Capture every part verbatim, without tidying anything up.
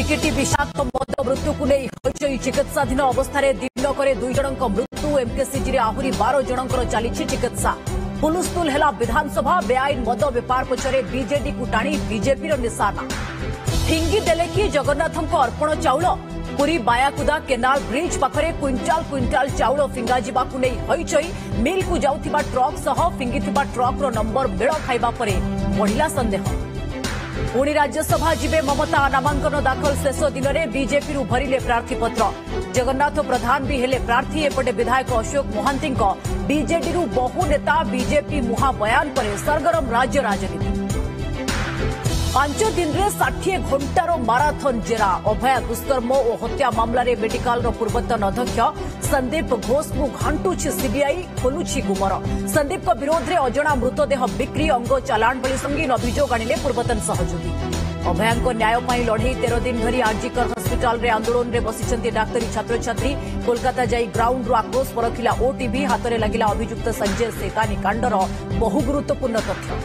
चिकिटी विषाक्त मद मृत्यु को नहीं हईचई चिकित्साधीन अवस्था दिनक दुई जन मृत्यु एमकेसीजी आहरी बार जनकर चली चिकित्सा हुलुस्तुल है विधानसभा बेआईन मद बेपार पचर बीजेडी को टाणी बीजेपी निशाना फिंगीदेले कि जगन्नाथों अर्पण चाउल पुरी बायाकुदा केनाल ब्रिज पाखरे क्विंटाल क्विंटाल चाउल फिंगा जावाक नहीं हईचई मिल को जाऊा ट्रक सह फिंगी ट्रक्र नंबर बेल खाइबा परे बढ़ला संदेह पुणी राज्यसभा जीवे ममता नामांकन दाखल शेष दिन में बीजेपी भरिले प्रार्थीपत्र जगन्नाथ प्रधान भी हेले प्रार्थी एपटे विधायक अशोक महांती बीजेडी बहु नेता बीजेपी मुहा बयान पर सरगरम राज्य राजनीति पांच दिन में षाठिए घंटार माराथन जेरा अभया दुष्कर्म और हत्या मामला रे मेडिकल पूर्वतन अध्यक्ष संदीप घोष को घांटुछि सीबीआई खोलुछि गुमर संदीप को विरोध में अजना मृतदेह बिक्री अंग चालाण बलि संगीन अभियोग आनिले पूर्वतन सहयोगी अभया न्याय लड़े तेरह दिन धरी आरजीकर हस्पिटाल आंदोलन में बसी डाक्तरी छात्र छात्री कोलकाता जाई ग्राउंड रू आक्रोश परखिला ओटीवी हाथ में लगिला अभियुक्त संजय सेकानी कांडर बहु गुरुत्वपूर्ण तथ्य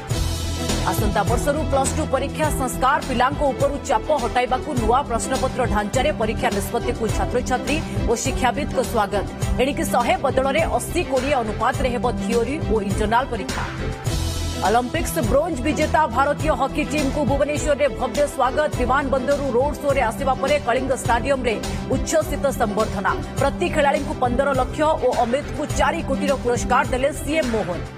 आसंता वर्षरू प्लस टू परीक्षा संस्कार पिलांको उपरू चाप हटाइबाकू नुआ प्रश्नपत्र ढांचारे परीक्षा निष्पत्ति को छात्रछात्री और शिक्षाविद को स्वागत एणिक सौ बदल अस्सी कोड़े अनुपात हेबो थियोरी और इंटरनाल परीक्षा ओलंपिक्स ब्रोंज विजेता भारतीय हॉकी टीम को भुवनेश्वर में भव्य स्वागत विमान बंदरू रोड शो आसवा पर कलिंग स्टाडियम रे उच्छ्वसित संबर्धना प्रति खिलाड़ी को पंदर लक्ष और अमित को चार कोटी पुरस्कार देले सीएम मोहन।